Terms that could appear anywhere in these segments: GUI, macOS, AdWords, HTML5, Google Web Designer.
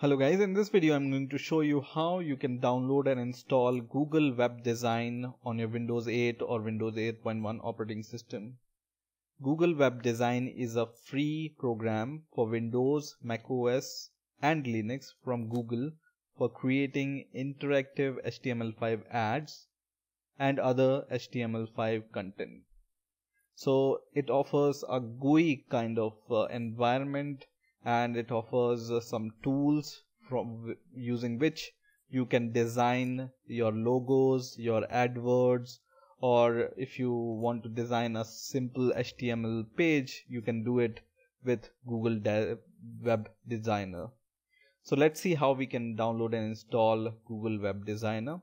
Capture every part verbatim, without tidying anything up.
Hello guys, in this video I'm going to show you how you can download and install Google Web Design on your Windows eight or Windows eight point one operating system. Google Web Design is a free program for Windows, macOS and Linux from Google for creating interactive H T M L five ads and other H T M L five content. So it offers a G U I kind of uh, environment, and it offers uh, some tools from using which you can design your logos, your AdWords, or if you want to design a simple H T M L page, you can do it with Google De- Web Designer. So let's see how we can download and install Google Web Designer.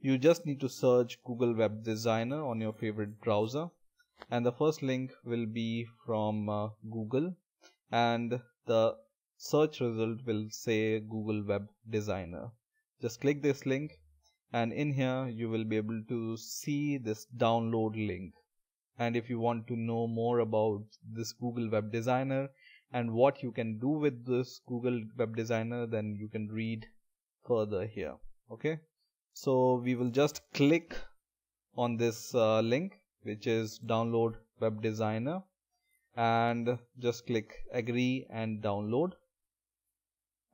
You just need to search Google Web Designer on your favorite browser, and the first link will be from uh, Google, and the search result will say Google Web Designer. Just click this link, and in here you will be able to see this download link. And if you want to know more about this Google Web Designer and what you can do with this Google Web Designer, then you can read further here. Okay, so we will just click on this uh, link, which is download Web Designer, and just click agree and download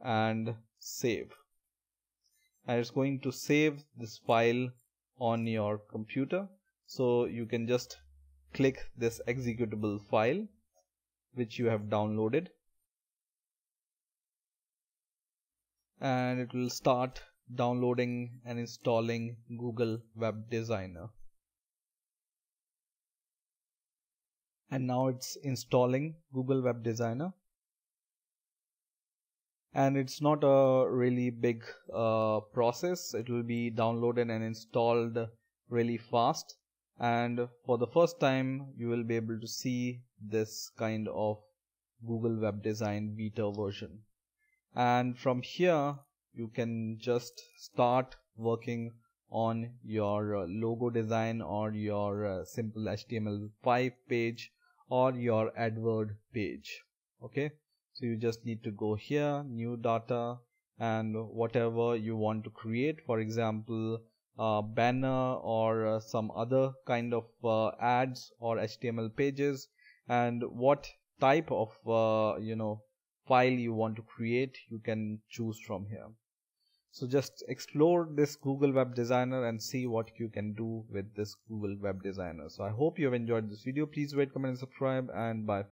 and save, and it's going to save this file on your computer. So you can just click this executable file which you have downloaded, and it will start downloading and installing Google Web Designer. And now it's installing Google Web Designer, and it's not a really big uh, process. It will be downloaded and installed really fast, and for the first time you will be able to see this kind of Google Web Design beta version, and from here you can just start working on your uh, logo design or your uh, simple H T M L five page or your AdWord page. Okay, so you just need to go here, new data, and whatever you want to create, for example uh, banner or uh, some other kind of uh, ads or H T M L pages, and what type of uh, you know file you want to create, you can choose from here. So just explore this Google Web Designer and see what you can do with this Google Web Designer. So I hope you have enjoyed this video. Please rate, comment and subscribe, and bye.